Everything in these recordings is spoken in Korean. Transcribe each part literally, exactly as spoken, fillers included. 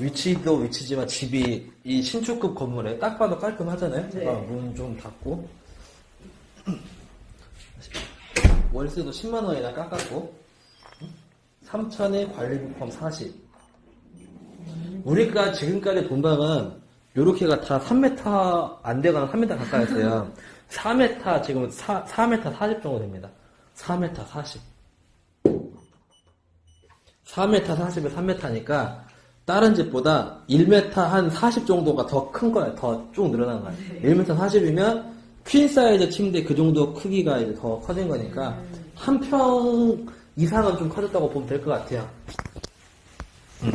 위치도 위치지만 집이 이 신축급 건물에 딱 봐도 깔끔하잖아요. 네. 문 좀 닫고 월세도 십만 원이나 깎았고 삼천에 관리비품 사십. 우리가 지금까지 본 방은 요렇게가 다 삼 미터 안 되거나 삼 미터 가까이 있어요. 사 미터 지금 사 미터 사십 정도 됩니다. 사 미터 사십. 사 미터 사십에 삼 미터니까 다른 집보다 일 미터 한 사십 정도가 더 큰 거예요. 더 쭉 늘어난 거예요. 일 미터 사십이면 퀸 사이즈 침대 그 정도 크기가 이제 더 커진 거니까 한 평 이상은 좀 커졌다고 보면 될 것 같아요. 음.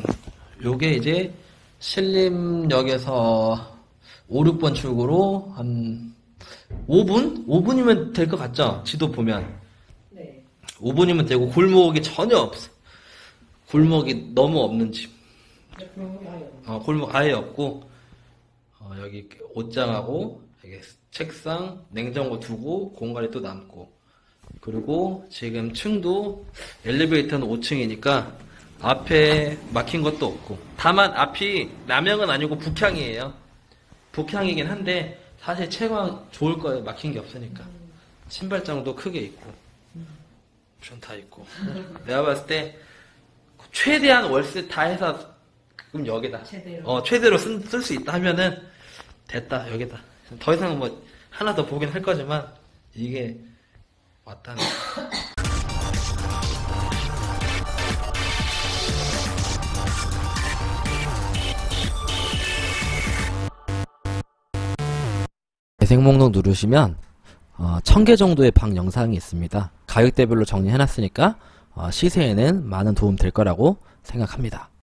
요게 이제 신림역에서 오, 육 번 출구로 한 오 분? 오 분이면 될 것 같죠? 지도 보면. 네. 오 분이면 되고 골목이 전혀 없어. 골목이 너무 없는 집. 골목이 아예 없어. 어, 골목 아예 없고 어, 여기 옷장하고 여기 책상, 냉장고 두고 공간이 또 남고 그리고 지금 층도 엘리베이터는 오 층이니까 앞에 막힌 것도 없고 다만 앞이 남향은 아니고 북향이에요. 북향이긴 한데 사실 채광 좋을 거예요. 막힌 게 없으니까 신발장도 크게 있고 옵션 다 있고 내가 봤을 때 최대한 월세 다 해서 그럼 여기다 최대로, 어, 최대로 쓸 수 있다 하면은 됐다 여기다 더 이상 뭐 하나 더 보긴 할 거지만 이게 왔다는 재생 목록 누르시면 어, 천 개 정도의 방 영상이 있습니다. 가격대별로 정리해놨으니까 어, 시세에는 많은 도움 될 거라고 생각합니다.